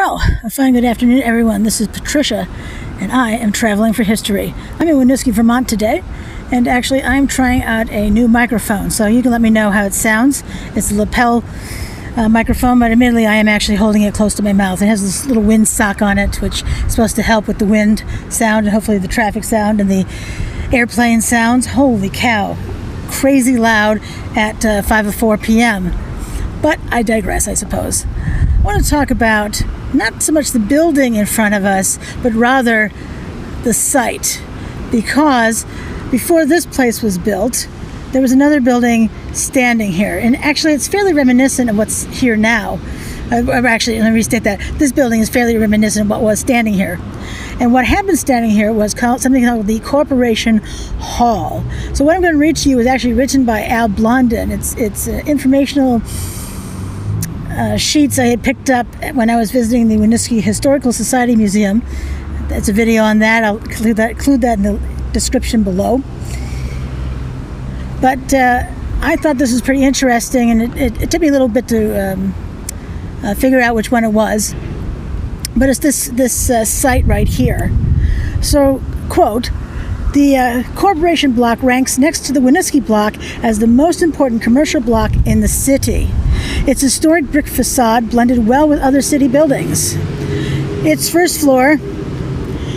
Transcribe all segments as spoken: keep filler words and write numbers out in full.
Well, a fine good afternoon, everyone. This is Patricia, and I am Traveling for History. I'm in Winooski, Vermont today, and actually I'm trying out a new microphone, so you can let me know how it sounds. It's a lapel uh, microphone, but admittedly I am actually holding it close to my mouth. It has this little wind sock on it, which is supposed to help with the wind sound and hopefully the traffic sound and the airplane sounds. Holy cow, crazy loud at uh, five oh four p m But I digress, I suppose. I want to talk about not so much the building in front of us, but rather the site. Because before this place was built, there was another building standing here. And actually, it's fairly reminiscent of what's here now. Uh, actually, let me restate that. This building is fairly reminiscent of what was standing here. And what happened standing here was called something called the Corporation Hall. So what I'm going to read to you is actually written by Al Blondin. It's, it's uh, informational... Uh, sheets I had picked up when I was visiting the Winooski Historical Society Museum. That's a video on that. I'll include that, include that in the description below. But uh, I thought this was pretty interesting, and it, it, it took me a little bit to um, uh, figure out which one it was. But it's this, this uh, site right here. So, quote, the uh, Corporation Block ranks next to the Winooski Block as the most important commercial block in the city. Its historic brick facade blended well with other city buildings. Its first floor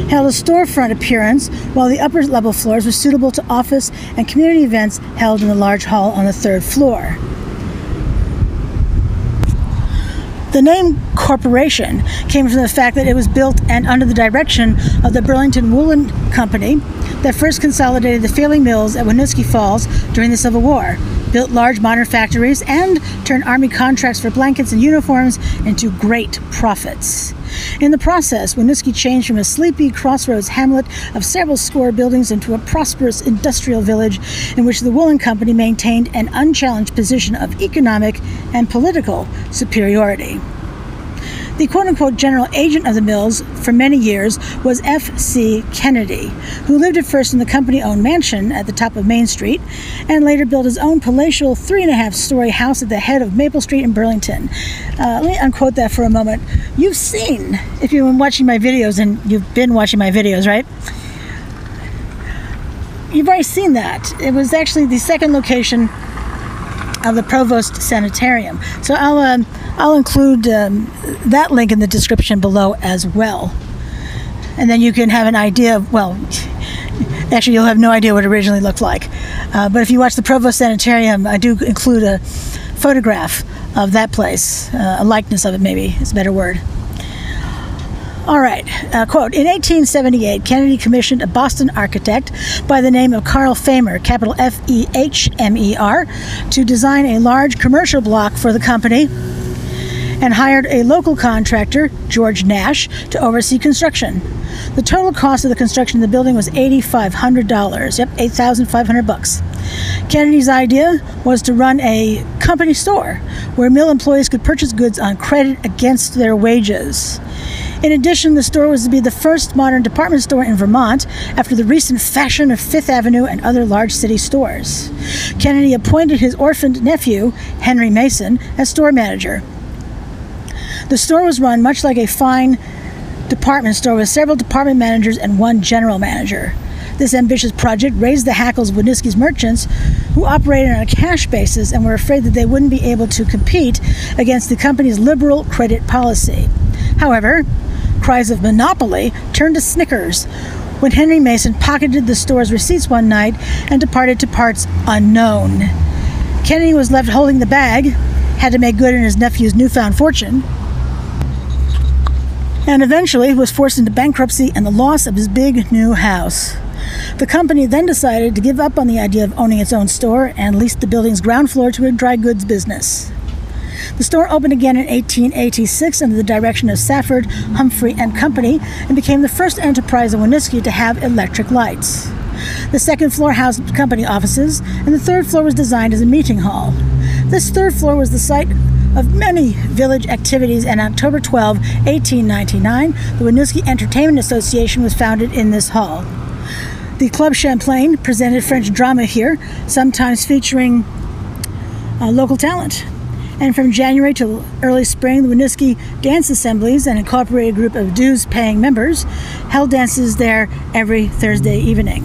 held a storefront appearance, while the upper level floors were suitable to office and community events held in the large hall on the third floor. The name Corporation came from the fact that it was built and under the direction of the Burlington Woolen Company that first consolidated the failing mills at Winooski Falls during the Civil War, built large modern factories, and turned army contracts for blankets and uniforms into great profits. In the process, Winooski changed from a sleepy crossroads hamlet of several score buildings into a prosperous industrial village in which the Woolen Company maintained an unchallenged position of economic and political superiority. The quote-unquote general agent of the mills for many years was F C Kennedy, who lived at first in the company-owned mansion at the top of Main Street, and later built his own palatial three-and-a-half-story house at the head of Maple Street in Burlington. Uh, let me unquote that for a moment. You've seen, if you've been watching my videos, and you've been watching my videos, right? You've already seen that. It was actually the second location of the Provost Sanitarium. So I'll, um, I'll include um, that link in the description below as well. And then you can have an idea of, well, actually you'll have no idea what it originally looked like. Uh, but if you watch the Provost Sanitarium, I do include a photograph of that place, uh, a likeness of it maybe, is a better word. All right, uh, quote, in eighteen seventy-eight, Kennedy commissioned a Boston architect by the name of Carl Fehmer, capital F E H M E R, to design a large commercial block for the company, and hired a local contractor, George Nash, to oversee construction. The total cost of the construction of the building was eight thousand five hundred dollars, yep, eight thousand five hundred bucks. Kennedy's idea was to run a company store where mill employees could purchase goods on credit against their wages. In addition, the store was to be the first modern department store in Vermont after the recent fashion of Fifth Avenue and other large city stores. Kennedy appointed his orphaned nephew, Henry Mason, as store manager. The store was run much like a fine department store with several department managers and one general manager. This ambitious project raised the hackles of Winooski's merchants, who operated on a cash basis and were afraid that they wouldn't be able to compete against the company's liberal credit policy. However, cries of monopoly turned to snickers when Henry Mason pocketed the store's receipts one night and departed to parts unknown. Kennedy was left holding the bag, had to make good on his nephew's newfound fortune, and eventually was forced into bankruptcy and the loss of his big new house. The company then decided to give up on the idea of owning its own store and leased the building's ground floor to a dry goods business. The store opened again in eighteen eighty-six under the direction of Safford, Humphrey and Company, and became the first enterprise in Winooski to have electric lights. The second floor housed company offices, and the third floor was designed as a meeting hall. This third floor was the site of many village activities, and on October twelfth, eighteen ninety-nine, the Winooski Entertainment Association was founded in this hall. The Club Champlain presented French drama here, sometimes featuring uh, local talent. And from January to early spring, the Winooski Dance Assemblies, an incorporated group of dues-paying members, held dances there every Thursday evening.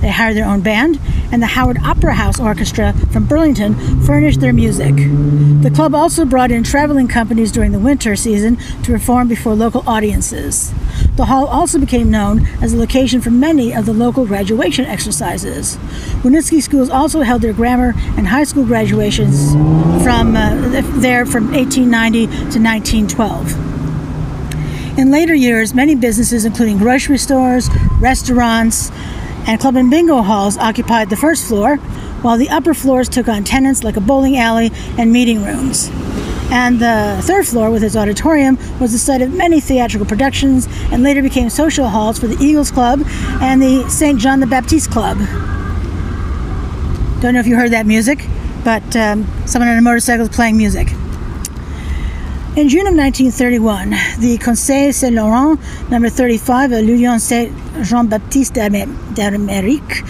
They hired their own band, and the Howard Opera House Orchestra from Burlington furnished their music. The club also brought in traveling companies during the winter season to perform before local audiences. The hall also became known as a location for many of the local graduation exercises. Winooski schools also held their grammar and high school graduations from uh, there from eighteen ninety to nineteen twelve. In later years, many businesses, including grocery stores, restaurants, and club and bingo halls occupied the first floor, while the upper floors took on tenants like a bowling alley and meeting rooms. And the third floor, with its auditorium, was the site of many theatrical productions and later became social halls for the Eagles Club and the Saint John the Baptiste Club. Don't know if you heard that music, but um, someone on a motorcycle is playing music. In June of nineteen thirty-one, the Conseil Saint-Laurent, number thirty-five, of L'Union Saint-Jean-Baptiste d'Amérique,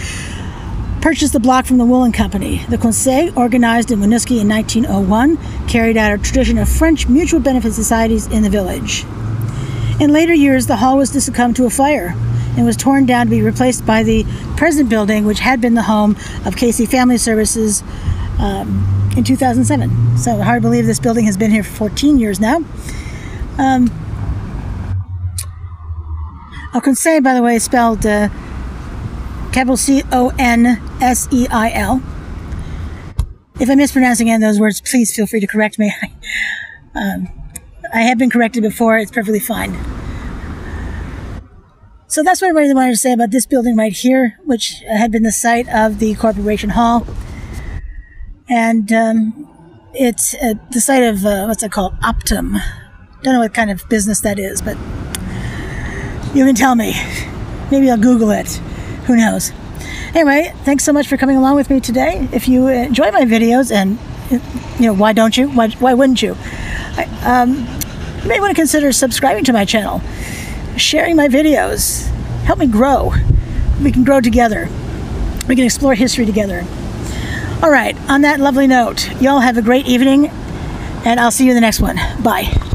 purchased the block from the Woolen Company. The Conseil, organized in Winooski in nineteen oh one, carried out a tradition of French mutual benefit societies in the village. In later years, the hall was to succumb to a fire and was torn down to be replaced by the present building, which had been the home of Casey Family Services, um, in two thousand seven. So hard to believe this building has been here for fourteen years now. Um, a conseil, by the way, is spelled uh, capital C O N S E I L. If I'm mispronouncing any of those words, please feel free to correct me. um, I have been corrected before. It's perfectly fine. So that's what I really wanted to say about this building right here, which had been the site of the Corporation Hall. And um, it's uh, the site of, uh, what's it called, Optum. Don't know what kind of business that is, but you can tell me. Maybe I'll Google it. Who knows? Anyway, thanks so much for coming along with me today. If you enjoy my videos, and, you know, why don't you? Why, why wouldn't you? I, um, you may want to consider subscribing to my channel, sharing my videos. Help me grow. We can grow together. We can explore history together. All right, on that lovely note, y'all have a great evening, and I'll see you in the next one. Bye.